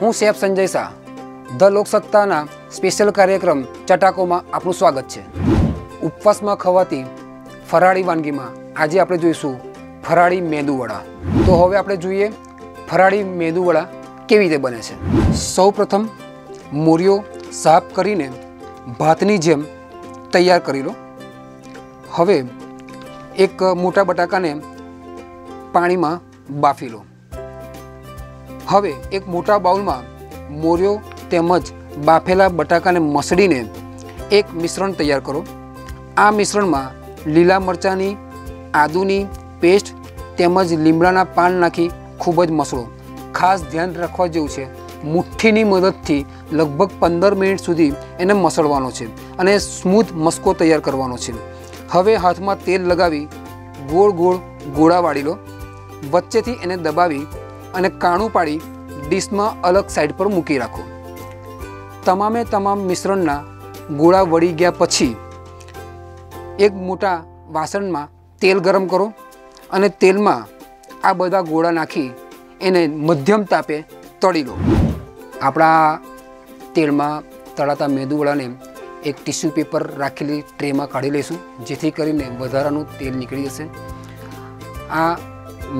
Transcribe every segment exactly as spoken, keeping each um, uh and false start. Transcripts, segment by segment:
हूँ chef Sanjay Shah. The लोकसत्ताना special कार्यक्रम चटाको में आपनु स्वागत छे। उपवास में खवाती फराड़ी वानगी में आज आप जोईशु फराड़ी मेदू वड़ा। तो हवे आप जुए फराड़ी मेदू वड़ा केवी रीते बने छे। सौ प्रथम मोरियो साफ करीने भातनी जेम तैयार करी लो। हवे एक मोटा बटाका ने पानी में बाफी लो। हवे एक मोटा बाउल में मोरियो तेमज बाफेला बटाका ने मसळीने एक मिश्रण तैयार करो। आ मिश्रण में लीला मरचानी आदूनी पेस्ट तेमज लीमड़ाना पान नाखी खूबज मसळो। खास ध्यान रखवा जेवुं छे, मुठ्ठीनी मददथी लगभग पंदर मिनिट सुधी एने मसळवानो छे अने स्मूथ मस्को तैयार करवानो छे। हवे हाथ में तेल लगावी गोल गोल गोळा वाळी लो। वच्चेथी एने दबावी अने काणू पाड़ी डिश में अलग साइड पर मूकी राखो। तमामे तमाम मिश्रणना गोळा वड़ी गया पछी एक मोटा वासण में तेल गरम करो अने तेल में आ बधा गोळा नाखी एने मध्यम तापे तळी लो। आपणा तेल में तळाता मेदूवड़ा ने एक टिश्यू पेपर राखेली ट्रे में काढ़ी लैसू जेथी करीने वधारानु तेल निकली जशे। आ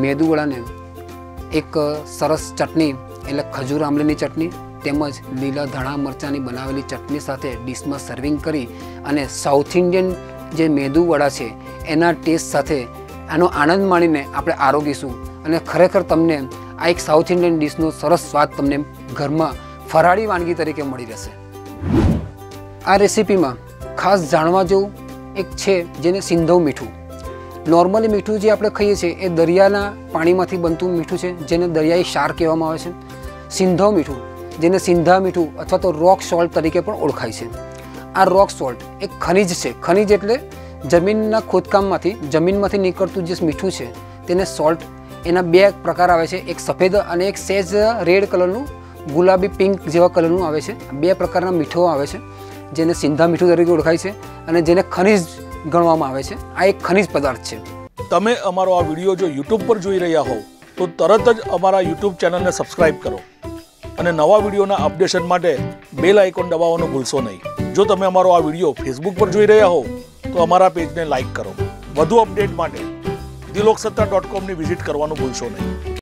मेदूवड़ा ने एक सरस चटनी एटले खजूर आंबलीनी चटनी तेमज लीला धणा मरचानी बनावेली चटनी साथे डिश में सर्विंग करी अने साउथ इंडियन जे मेदू वड़ा छे एना टेस्ट साथे आनो आनंद माणीने आपणे आरोगीशुं अने खरेखर तमने आ एक साउथ इंडियन डिशनो सरस स्वाद तमने घर में फराड़ी वानगी तरीके मळी रहेशे। आ रेसिपी में खास जाणवा जेवुं एक छे जेने सिंधव मीठू। नॉर्मली मीठू जो आप खाई छे ए दरियाना पानी में बनतु मीठू है जेने दरियाई क्षार कहेवामां आवे छे। सिंधव मीठू जेने सिंधा मीठू अथवा तो रॉक सॉल्ट तरीके पण ओळखाय छे। आ रॉक सॉल्ट एक खनिज है। खनिज एटले जमीनना खोदकाममांथी जमीनमांथी निकळतुं जे मीठू है तेने सॉल्ट। एना बे प्रकार आवे छे, एक सफेद अने एक सेज रेड कलरनुं गुलाबी पिंक जेवा कलरनुं आवे छे। बे प्रकारना मीठो आवे छे जेने सिंधा मीठू तरीके ओळखाय छे अने जेने खनिज गणवामां आवे छे। आ एक खनिज पदार्थ छे। तमे अमारो आ विडियो जो यूट्यूब पर जोई रह्या हो तो तरत ज अमारा यूट्यूब चेनलने सब्सक्राइब करो अने नवा विडियोना अपडेशन माटे बेल आइकॉन दबाववानुं भूलशो नहीं। जो तमे अमारो आ विडियो फेसबुक पर जोई रह्या हो तो अमारा पेजने लाइक करो। વધુ અપડેટ માટે दी लोकसत्ता डॉट कॉम ने विजिट करवानुं भूलशो नहीं।